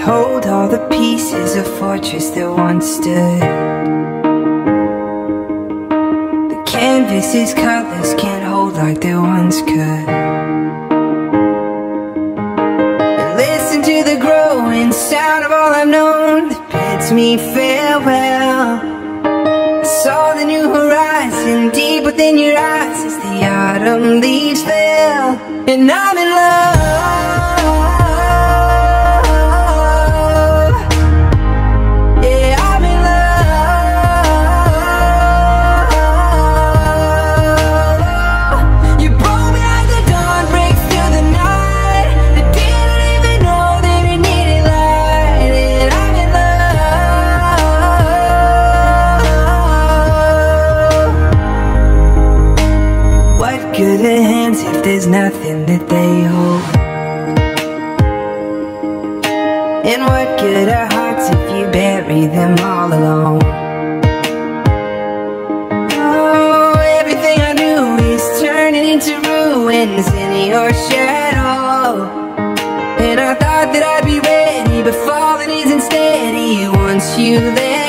hold all the pieces of fortress that once stood. The canvas's colors can't hold like they once could. And listen to the growing sound of all I've known that bids me farewell. I saw the new horizon deep within your eyes as the autumn leaves fell. And I'm in love. Good hands if there's nothing that they hold? And what good are hearts if you bury them all alone? Oh, everything I do is turning into ruins in your shadow. And I thought that I'd be ready, but falling isn't steady once you left.